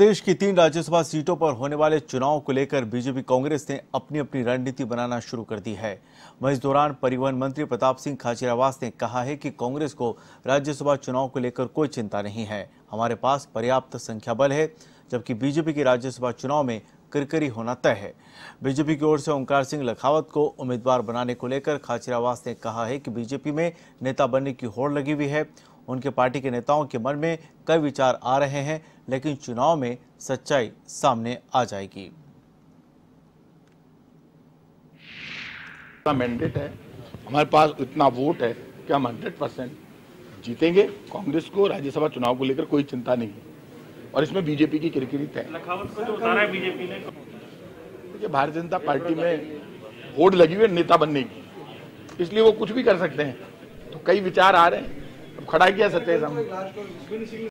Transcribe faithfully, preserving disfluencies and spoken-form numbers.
प्रदेश की तीन राज्यसभा सीटों पर होने वाले चुनाव को लेकर बीजेपी कांग्रेस ने अपनी अपनी रणनीति बनाना शुरू कर दी है। वहीं इस दौरान परिवहन मंत्री प्रताप सिंह खाचरियावास ने कहा है कि कांग्रेस को राज्यसभा चुनाव को लेकर कोई चिंता नहीं है, हमारे पास पर्याप्त संख्या बल है, जबकि बीजेपी के राज्यसभा चुनाव में किरकिरी होना तय है। बीजेपी की ओर से ओंकार सिंह लखावत को उम्मीदवार बनाने को लेकर खाचरियावास ने कहा है कि बीजेपी में नेता बनने की होड़ लगी हुई है। उनके पार्टी के नेताओं के मन में कई विचार आ रहे हैं, लेकिन चुनाव में सच्चाई सामने आ जाएगी। मैंडेट है, हमारे पास इतना वोट है कि हम सौ परसेंट जीतेंगे। कांग्रेस को राज्यसभा चुनाव को लेकर कोई चिंता नहीं है और इसमें बीजेपी की किरकिरी तय है। लखावत को जो उतारा है बीजेपी ने, देखिए भारतीय जनता पार्टी में होड़ लगी हुई है नेता बनने की, इसलिए वो कुछ भी कर सकते हैं। तो कई विचार आ रहे हैं, खड़ा किया सत्य।